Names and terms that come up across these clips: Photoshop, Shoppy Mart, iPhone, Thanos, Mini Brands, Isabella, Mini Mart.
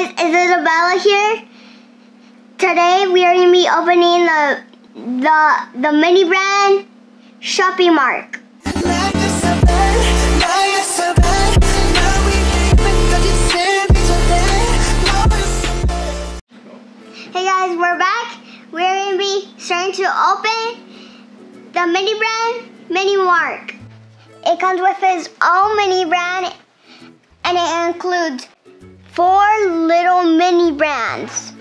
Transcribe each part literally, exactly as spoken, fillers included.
guys, is Isabella here. Today we are gonna be opening the the the Mini Brand Shoppy Mart. Hey guys, we're back. We're gonna be starting to open the Mini Brand Mini Mart. It comes with its own mini brand, and it includes four little mini brands.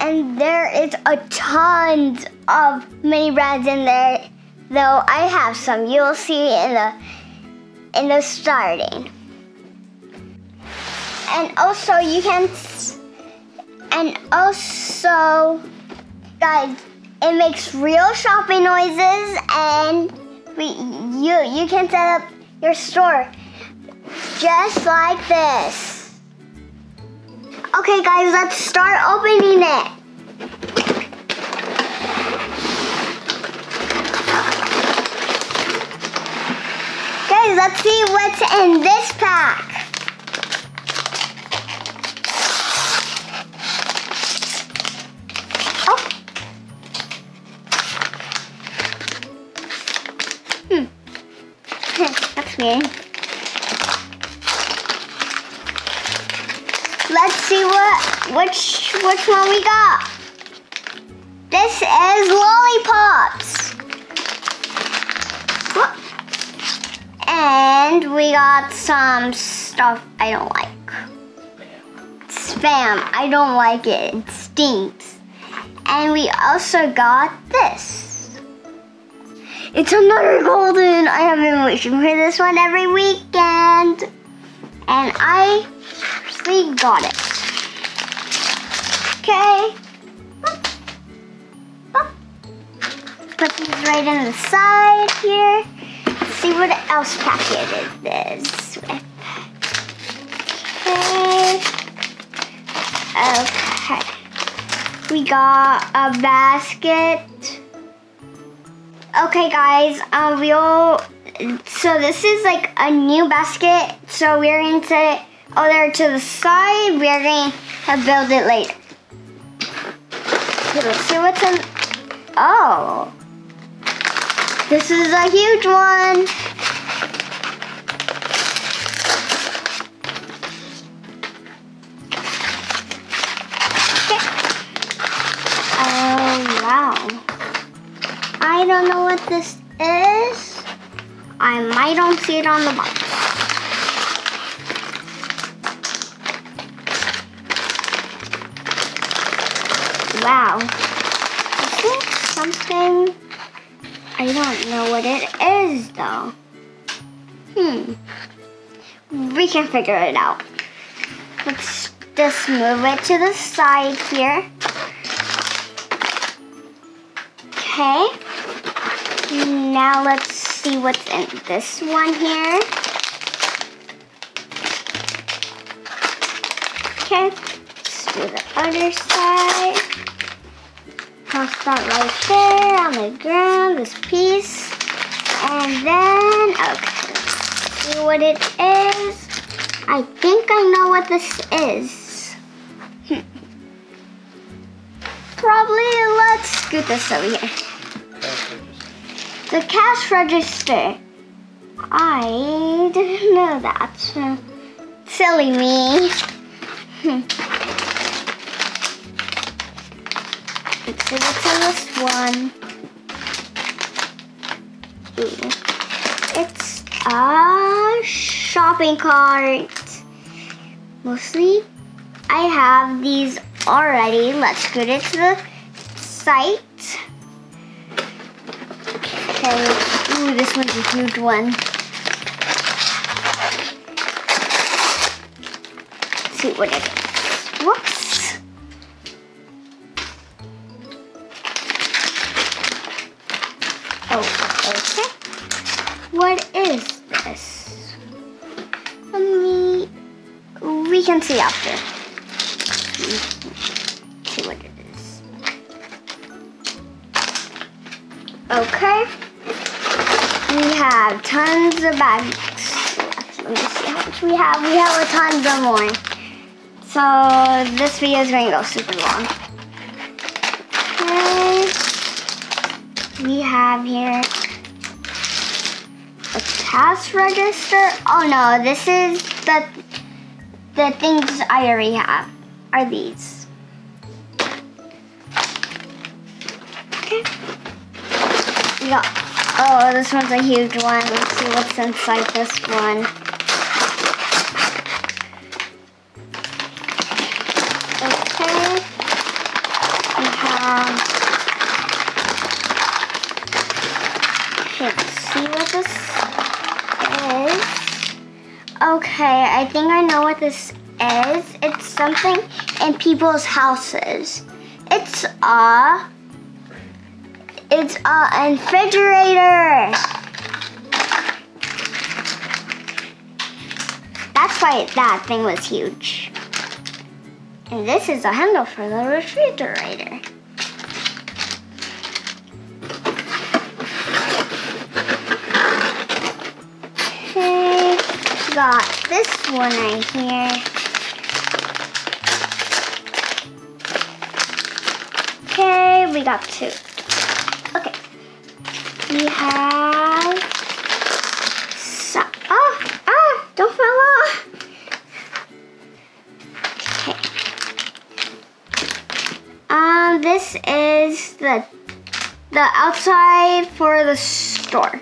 And there is a tons of mini brands in there, though I have some. You'll see in the in the starting. And also you can, and also guys, it makes real shopping noises, and We, you you can set up your store just like this. Okay guys, let's start opening it. Guys, let's see what's in this pack. Let's see what which which one we got. This is lollipops. Whoop. And we got some stuff I don't like. Spam. I don't like it. It stinks. And we also got this. It's another golden. I have been wishing for this one every weekend. And I actually got it. Okay. Boop. Boop. Put these right in the side here. Let's see what else packet it is with. Okay. Okay. We got a basket. Okay guys, um, we'll, so this is like a new basket, so we're going to set it over to the side. We're going to build it later. Let's see what's in, oh, this is a huge one. I don't know what this is. I might don't see it on the box. Wow. Is it something? I don't know what it is though. Hmm. We can figure it out. Let's just move it to the side here. Okay. Now let's see what's in this one here. Okay, let's do the other side. Toss that right there on the ground, this piece. And then, okay, let's see what it is. I think I know what this is. Hmm. Probably, let's scoot this over here. The cash register. I didn't know that. Silly me. Let's see what's in this one. Ooh. It's a shopping cart. Mostly, I have these already. Let's scoot it to the site. Okay. Ooh, this one's a huge one. Let's see what it is. Whoops. Oh, okay. What is this? Let me, we can see after. Let's see what it is. Okay. We have tons of bags. Let me see how much we have. We have a tons of more. So this video is going to go super long. We have here a cash register. Oh no, this is the the things I already have are these. Okay. We got, oh, this one's a huge one. Let's see what's inside this one. Okay, I think I know what this is. It's something in people's houses. It's a, it's a refrigerator. That's why that thing was huge. And this is a handle for the refrigerator. Got this one right here. Okay, we got two. Okay, we have. So oh, ah! Don't fall off. Okay. Um, this is the the outside for the store.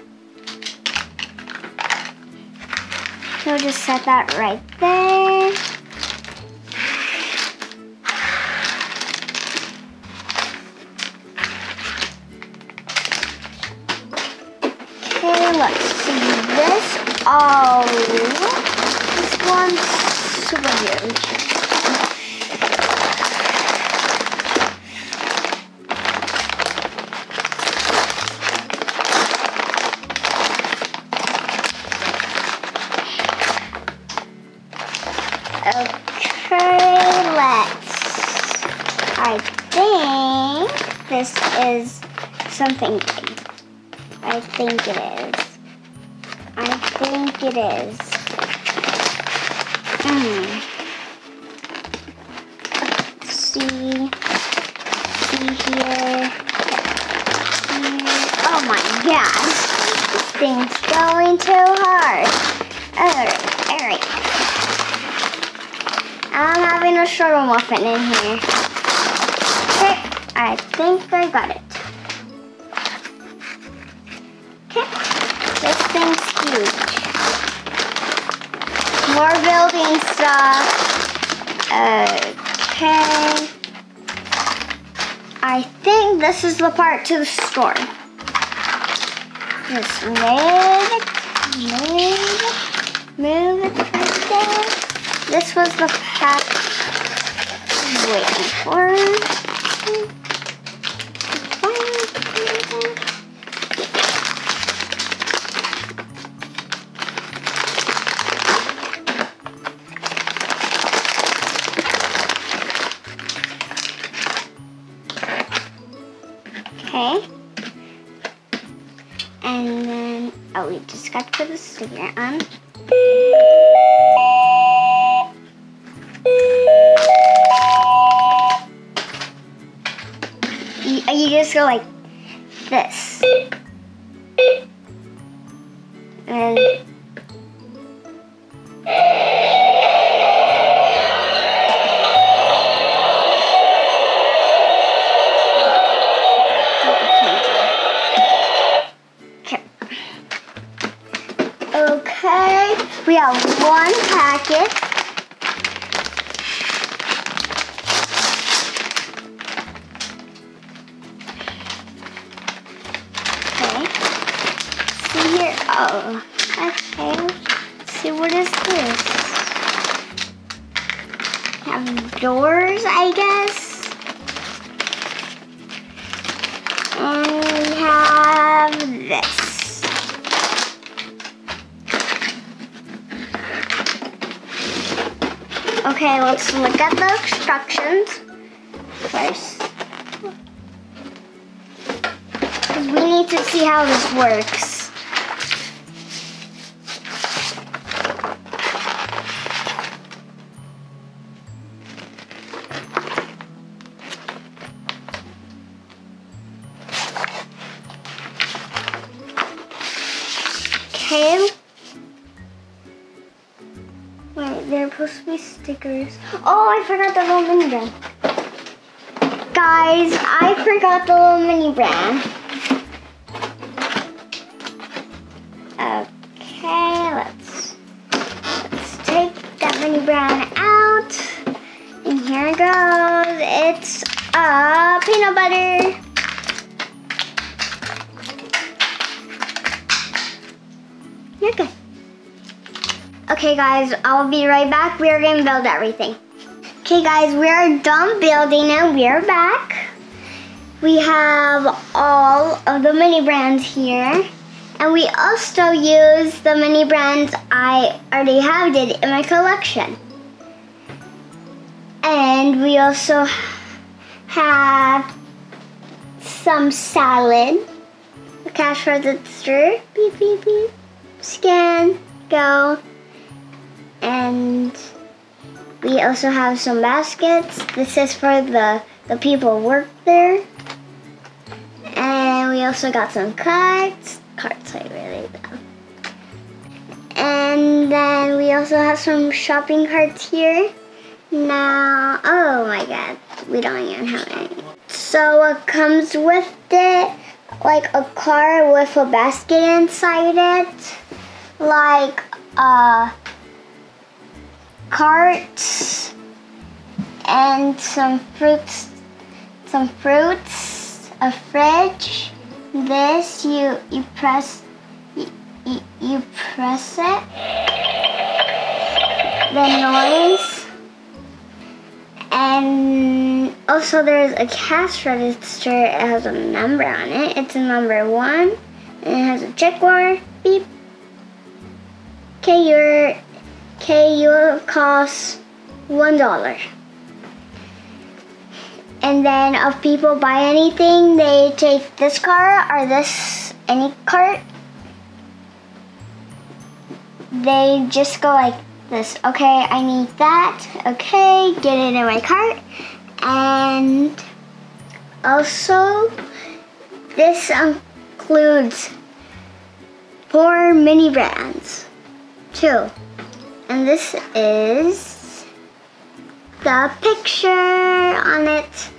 So just set that right there. Okay, let's see this. Oh, this one's super huge. This is something big. I think it is. I think it is. Mm. Let's see. Let's see here. Here. Oh my gosh. This thing's going too hard. Alright, alright. I'm having a struggle muffin in here. Okay. I think I got it. Okay, this thing's huge. More building stuff. Okay. I think this is the part to the store. Just move it, move it, move it right there. This was the pack I was waiting for. Okay, and then, oh, we just got to put the sticker on. You, you just go like this. And okay, we have one packet. Okay, see here, oh, okay, see what is this? We have doors, I guess. And we have this. Okay, let's look at the instructions first. We need to see how this works. these stickers. Oh, I forgot the little mini brand. Guys, I forgot the little mini brand. Okay, let's, let's take that mini brand out. And here it goes. It's a peanut butter. You're good. Okay guys, I'll be right back. We are gonna build everything. Okay guys, we are done building and we are back. We have all of the mini brands here. And we also use the mini brands I already have did in my collection. And we also have some salad. The cash register, beep, beep, beep. Scan, go. And we also have some baskets. This is for the, the people who work there. And we also got some cards. Cards I really love. And then we also have some shopping carts here. Now, oh my god, we don't even have any. So what comes with it, like a car with a basket inside it. Like a carts and some fruits, some fruits, a fridge. This you you press you, you, you press it. The noise, and also there's a cash register. It has a number on it. It's a number one, and it has a checkerboard. Beep. Okay, you're. Okay, you cost one dollar. And then if people buy anything, they take this cart or this any cart. They just go like this. Okay, I need that. Okay, get it in my cart. And also, this includes four mini brands too. And this is the picture on it,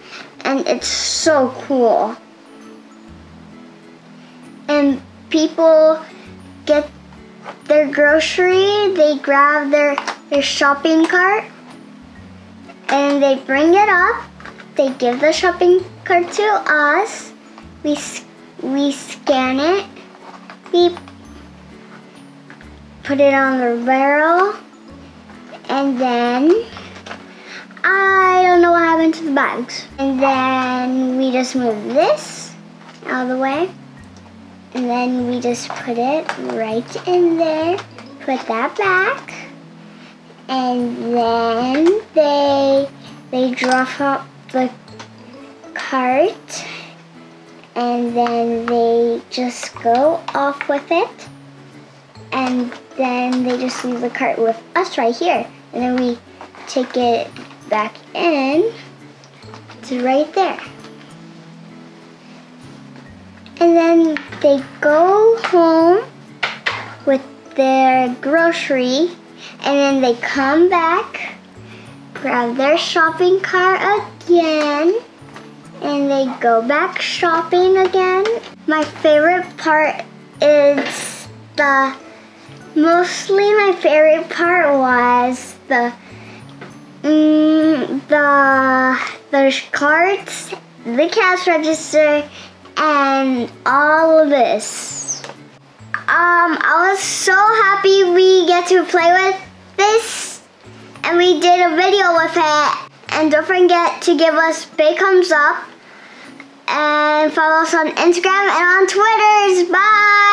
and it's so cool. And people get their grocery, they grab their, their shopping cart, and they bring it up. They give the shopping cart to us. We, we scan it, beep. Put it on the barrel, and then I don't know what happened to the bags. And then we just move this out of the way, and then we just put it right in there, put that back, and then they they drop up the cart, and then they just go off with it. And then they just leave the cart with us right here. And then we take it back in to right there. And then they go home with their grocery. And then they come back, grab their shopping cart again. And they go back shopping again. My favorite part is the... Mostly my favorite part was the mm, the the carts, the cash register, and all of this. Um, I was so happy we get to play with this, and we did a video with it. And don't forget to give us big thumbs up, and follow us on Instagram and on Twitter. Bye.